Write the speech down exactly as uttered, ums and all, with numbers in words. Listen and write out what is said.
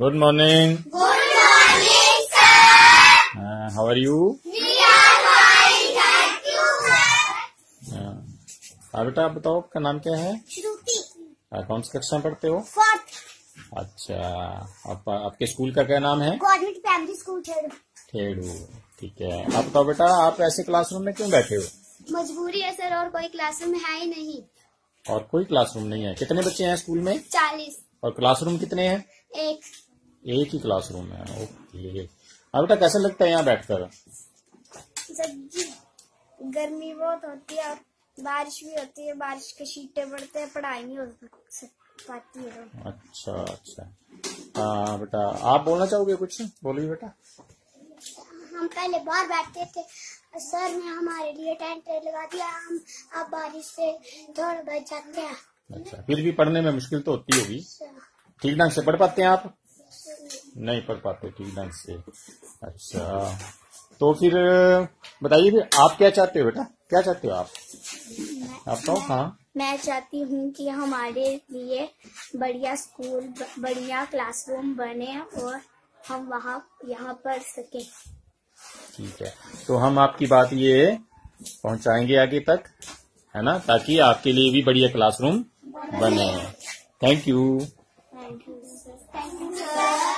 Good morning. Good morning, sir. Uh, how are you? We are fine, thank you, sir. हाँ बेटा आप बताओ आपका नाम क्या है? श्रुति. कौन सी कक्षा में पढ़ते हो? फोर्थ. अच्छा आप, आपके स्कूल का क्या नाम है? Government primary school Thehdu. Thehdu ठीक है. आप बताओ बेटा आप ऐसे क्लासरूम में क्यों बैठे हो? मजबूरी है सर, और कोई क्लासरूम है ही नहीं. और कोई क्लासरूम नहीं है. कितने बच्चे हैं स्कूल में? चालीस. और क्लासरूम कितने हैं? एक. एक ही क्लासरूम है. ओके हाँ बेटा कैसा लगता है यहाँ बैठकर? गर्मी बहुत होती है और बारिश भी होती है. बारिश के छींटे पड़ते हैं, पढ़ाई नहीं हो पाती है. अच्छा अच्छा हाँ बेटा आप बोलना चाहोगे कुछ? बोलिए बेटा. हम पहले बाहर बैठते थे, सर ने हमारे लिए टेंट लगा दिया. हम अब बारिश से थोड़ा बच जाते हैं. अच्छा फिर भी पढ़ने में मुश्किल तो होती होगी. ठीक ढंग से पढ़ पाते हैं आप? नहीं पढ़ पाते ठीक ढंग से. अच्छा तो फिर बताइए फिर आप क्या चाहते हो बेटा? क्या चाहते हो आप? आप तो हाँ मैं चाहती हूँ कि हमारे लिए बढ़िया स्कूल, बढ़िया क्लासरूम बने और हम वहाँ यहाँ पढ़ सके. ठीक है तो हम आपकी बात ये पहुँचाएंगे आगे तक है ना, ताकि आपके लिए भी बढ़िया क्लासरूम बने. Thank you. Thank you sir.